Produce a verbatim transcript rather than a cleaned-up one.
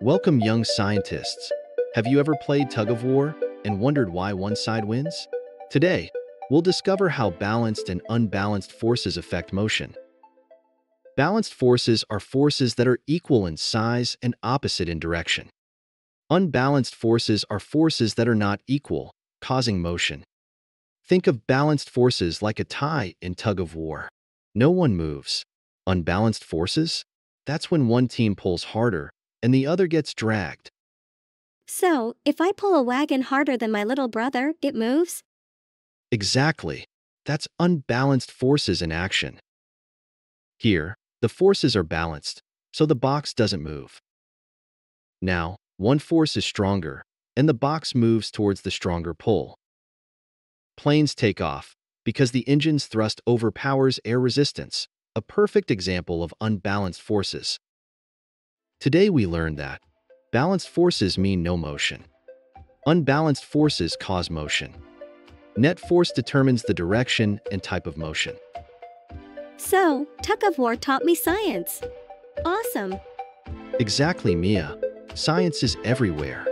Welcome, young scientists. Have you ever played tug of war and wondered why one side wins? Today, we'll discover how balanced and unbalanced forces affect motion. Balanced forces are forces that are equal in size and opposite in direction. Unbalanced forces are forces that are not equal, causing motion. Think of balanced forces like a tie in tug of war. No one moves. Unbalanced forces? That's when one team pulls harder and the other gets dragged. So, if I pull a wagon harder than my little brother, it moves? Exactly. That's unbalanced forces in action. Here, the forces are balanced, so the box doesn't move. Now, one force is stronger, and the box moves towards the stronger pull. Planes take off because the engine's thrust overpowers air resistance, a perfect example of unbalanced forces. Today we learned that balanced forces mean no motion. Unbalanced forces cause motion. Net force determines the direction and type of motion. So, tug of war taught me science. Awesome. Exactly, Mia. Science is everywhere.